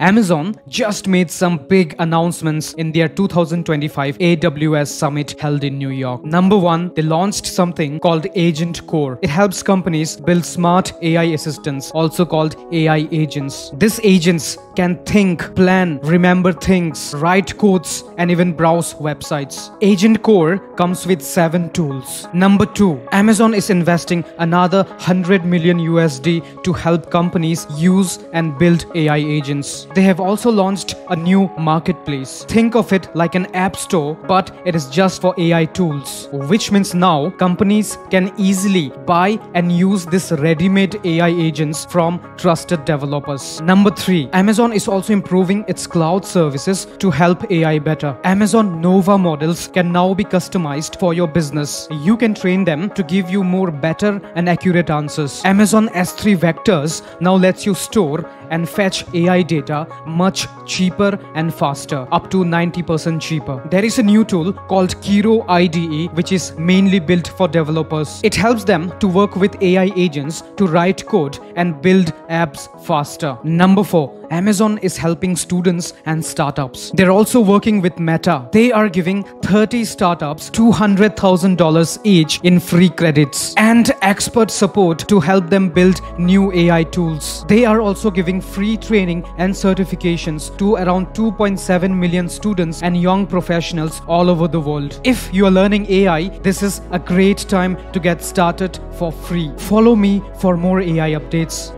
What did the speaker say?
Amazon just made some big announcements in their 2025 AWS Summit held in New York. Number one, they launched something called Agent Core. It helps companies build smart AI assistants, also called AI agents. These agents can think, plan, remember things, write codes, and even browse websites. Agent Core comes with 7 tools. Number two, Amazon is investing another $100 million USD to help companies use and build AI agents. They have also launched a new marketplace. Think of it like an app store, but it is just for AI tools, which means now companies can easily buy and use this ready-made AI agents from trusted developers. Number three, Amazon is also improving its cloud services to help AI better. Amazon Nova models can now be customized for your business. You can train them to give you more better and accurate answers. Amazon S3 Vectors now lets you store and fetch AI data much cheaper and faster, up to 90% cheaper. There is a new tool called Kiro IDE, which is mainly built for developers. It helps them to work with AI agents to write code and build apps faster. Number four, Amazon is helping students and startups. They're also working with Meta. They are giving 30 startups $200,000 each in free credits and expert support to help them build new AI tools. They are also giving free training and certifications to around 2.7 million students and young professionals all over the world. If you are learning AI, this is a great time to get started for free. Follow me for more AI updates.